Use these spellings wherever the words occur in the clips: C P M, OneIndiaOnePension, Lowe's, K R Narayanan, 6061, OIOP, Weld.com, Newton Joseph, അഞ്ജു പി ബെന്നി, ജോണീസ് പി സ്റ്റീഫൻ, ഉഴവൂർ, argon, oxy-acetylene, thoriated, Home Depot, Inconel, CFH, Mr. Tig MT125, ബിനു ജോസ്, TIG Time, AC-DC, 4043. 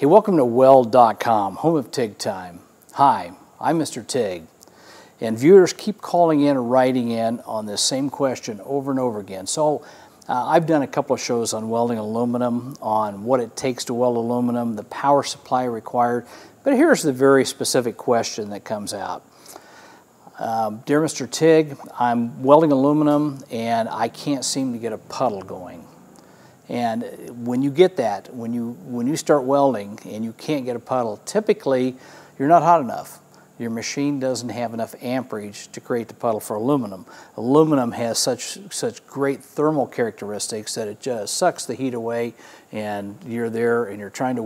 Hey, welcome to Weld.com, home of TIG Time. Hi, I'm Mr. Tig, and viewers keep calling in and writing in on this same question over and over again. So I've done a couple of shows on welding aluminum, on what it takes to weld aluminum, the power supply required, but here's the very specific question that comes out. Dear Mr. Tig, I'm welding aluminum and I can't seem to get a puddle going. And when you get that, when you start welding and you can't get a puddle, typically you're not hot enough. Your machine doesn't have enough amperage to create the puddle for aluminum. Aluminum has such great thermal characteristics that it just sucks the heat away, and you're there and you're trying to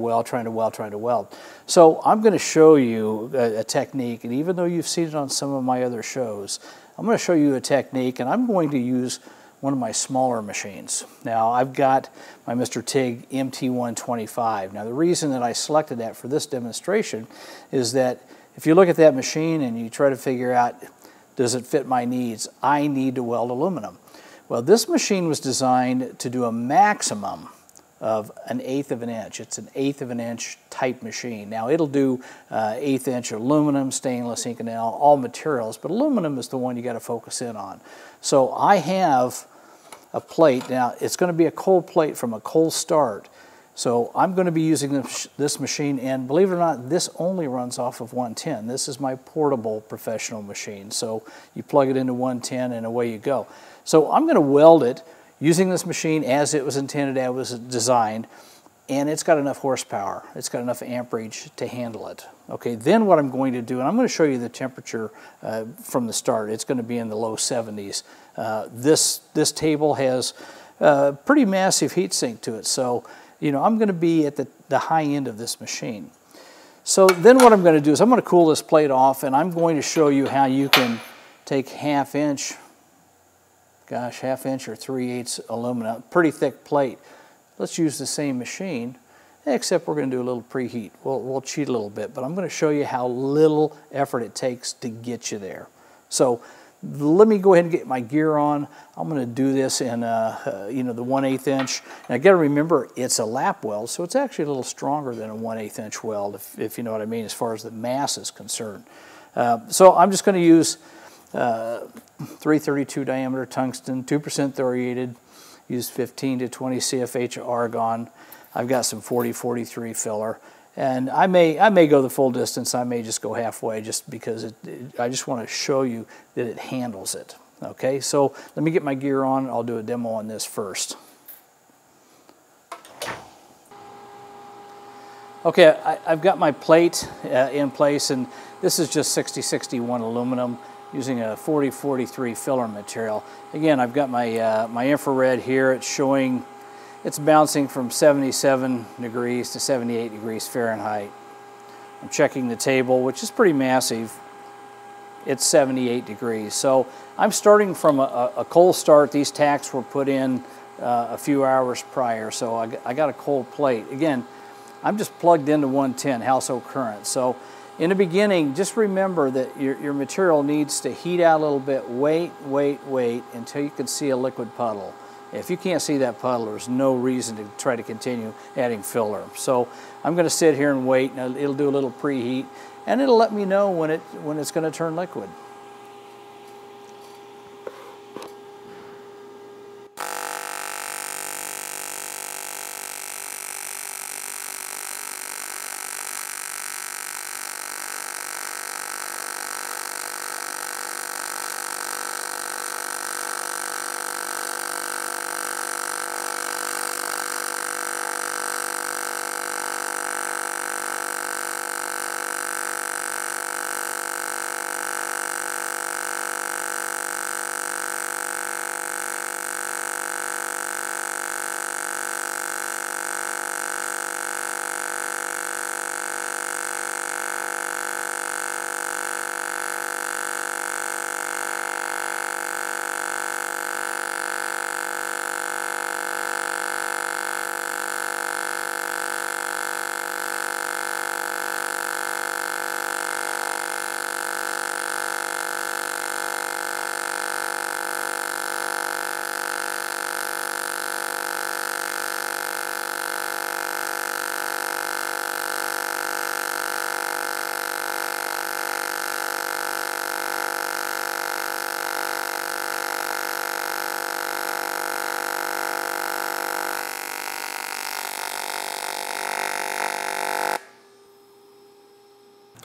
weld. So I'm going to show you a technique, and even though you've seen it on some of my other shows, I'm going to show you a technique, and I'm going to use one of my smaller machines. Now I've got my Mr. TIG MT125. Now the reason that I selected that for this demonstration is that if you look at that machine and you try to figure out, does it fit my needs? I need to weld aluminum. Well, this machine was designed to do a maximum of 1/8 of an inch. It's 1/8 of an inch type machine. Now it'll do 1/8 inch aluminum, stainless, Inconel, all materials, but aluminum is the one you got to focus in on. So I have a plate. Now it's going to be a cold plate from a cold start. So I'm going to be using this machine, and believe it or not, this only runs off of 110. This is my portable professional machine. So you plug it into 110 and away you go. So I'm going to weld it using this machine as it was intended, as it was designed, and it's got enough horsepower. It's got enough amperage to handle it. Okay, then what I'm going to do, and I'm going to show you the temperature from the start. It's going to be in the low 70s. This table has a pretty massive heat sink to it. So you know, I'm going to be at the high end of this machine. So then what I'm going to do is I'm going to cool this plate off, and I'm going to show you how you can take 1/2 inch, gosh, 1/2 inch or 3/8 aluminum, pretty thick plate. Let's use the same machine, except we're going to do a little preheat. We'll cheat a little bit, but I'm going to show you how little effort it takes to get you there. So let me go ahead and get my gear on. I'm going to do this in you know, the 1/8 inch. Now, got to remember, it's a lap weld, so it's actually a little stronger than a 1/8 inch weld, if you know what I mean, as far as the mass is concerned. So I'm just going to use 332 diameter tungsten, 2% thoriated, use 15 to 20 CFH argon. I've got some 4043 filler. And I may go the full distance. I may just go halfway, just because I just want to show you that it handles it. Okay, so let me get my gear on. I'll do a demo on this first. Okay, I've got my plate in place, and this is just 6061 aluminum using a 4043 filler material. Again, I've got my my infrared here. It's showing. It's bouncing from 77 degrees to 78 degrees Fahrenheit. I'm checking the table, which is pretty massive. It's 78 degrees. So I'm starting from a cold start. These tacks were put in a few hours prior, so I got a cold plate. Again, I'm just plugged into 110 household current. So in the beginning, just remember that your material needs to heat out a little bit. Wait until you can see a liquid puddle. If you can't see that puddle, there's no reason to try to continue adding filler. So I'm going to sit here and wait. Now it'll do a little preheat, and it'll let me know when it's going to turn liquid.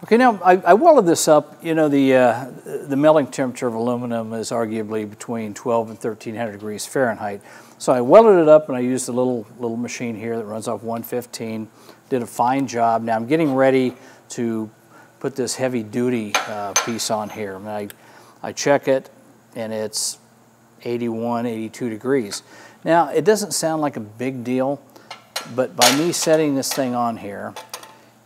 Okay, now I welded this up. You know, the melting temperature of aluminum is arguably between 12 and 1300 degrees Fahrenheit. So I welded it up, and I used a little machine here that runs off 115. Did a fine job. Now I'm getting ready to put this heavy duty piece on here. And I check it, and it's 81, 82 degrees. Now it doesn't sound like a big deal, but by me setting this thing on here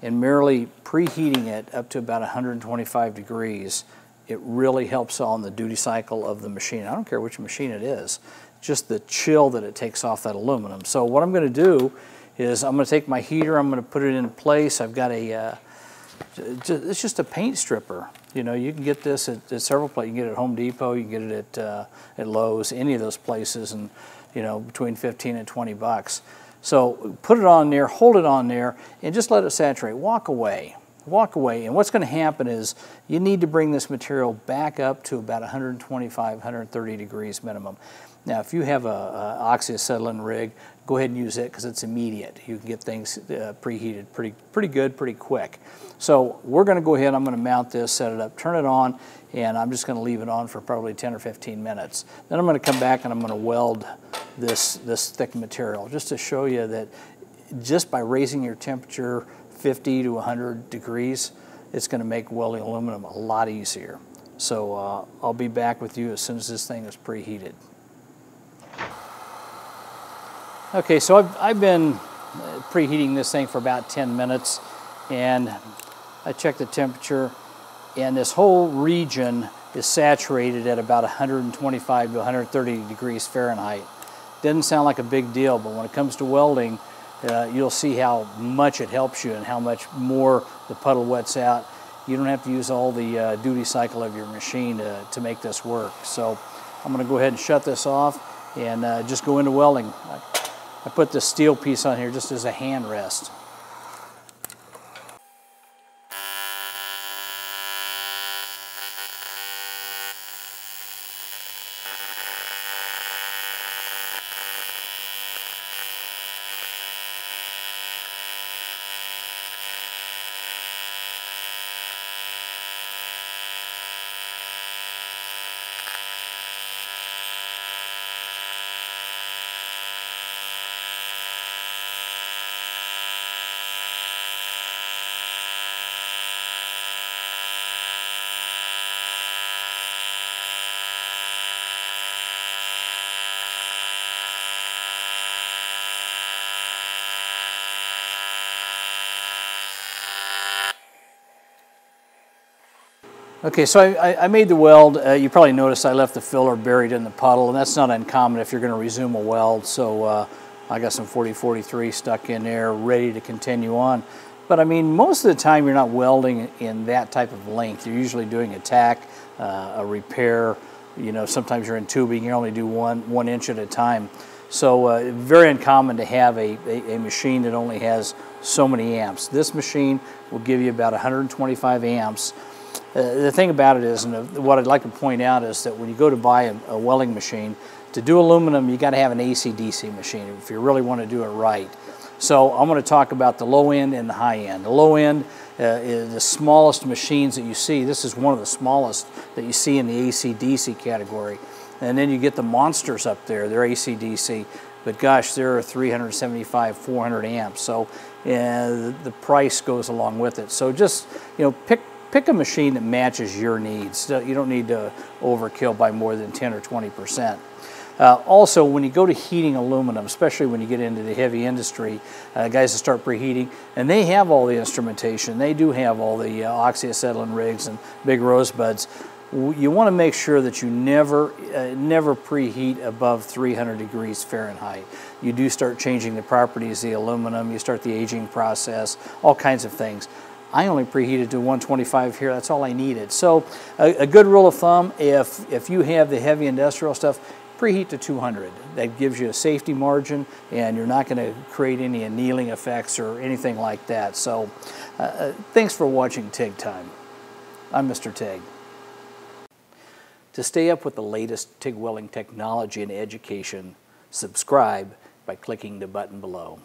and merely preheating it up to about 125 degrees, it really helps on the duty cycle of the machine. I don't care which machine it is, just the chill that it takes off that aluminum. So what I'm gonna do is I'm gonna take my heater, I'm gonna put it in place. I've got a, it's just a paint stripper. You know, you can get this at several places. You can get it at Home Depot, you can get it at Lowe's, any of those places, and you know, between 15 and 20 bucks. So put it on there, hold it on there, and just let it saturate, walk away. Walk away, and what's going to happen is you need to bring this material back up to about 125, 130 degrees minimum. Now, if you have a oxy-acetylene rig, go ahead and use it because it's immediate. You can get things preheated pretty good, pretty quick. So we're going to go ahead, I'm going to mount this, set it up, turn it on, and I'm just going to leave it on for probably 10 or 15 minutes. Then I'm going to come back and I'm going to weld this thick material just to show you that just by raising your temperature 50 to 100 degrees, it's going to make welding aluminum a lot easier. So I'll be back with you as soon as this thing is preheated. Okay, so I've been preheating this thing for about 10 minutes, and I checked the temperature, and this whole region is saturated at about 125 to 130 degrees Fahrenheit. Doesn't sound like a big deal, but when it comes to welding, you'll see how much it helps you and how much more the puddle wets out. You don't have to use all the duty cycle of your machine to make this work. So I'm going to go ahead and shut this off and just go into welding. I put this steel piece on here just as a hand rest. Okay, so I made the weld. You probably noticed I left the filler buried in the puddle, and that's not uncommon if you're going to resume a weld. So I got some 4043 stuck in there, ready to continue on. But I mean, most of the time you're not welding in that type of length. You're usually doing a tack, a repair. You know, sometimes you're in tubing. You only do one inch at a time. So very uncommon to have a machine that only has so many amps. This machine will give you about 125 amps. The thing about it is, and what I'd like to point out is that when you go to buy a welding machine, to do aluminum, you got to have an AC-DC machine if you really want to do it right. So I'm going to talk about the low end and the high end. The low end is the smallest machines that you see. This is one of the smallest that you see in the AC-DC category. And then you get the monsters up there, they're AC-DC. But gosh, there are 375, 400 amps. So the price goes along with it. So just, you know, pick a machine that matches your needs. You don't need to overkill by more than 10 or 20%. Also, when you go to heating aluminum, especially when you get into the heavy industry, guys that start preheating, and they have all the instrumentation, they do have all the oxy-acetylene rigs and big rosebuds. You want to make sure that you never preheat above 300 degrees Fahrenheit. You do start changing the properties of the aluminum, you start the aging process, all kinds of things. I only preheated to 125 here, that's all I needed. So a good rule of thumb, if you have the heavy industrial stuff, preheat to 200. That gives you a safety margin, and you're not gonna create any annealing effects or anything like that. So thanks for watching TIG Time. I'm Mr. Tig. To stay up with the latest TIG welding technology and education, subscribe by clicking the button below.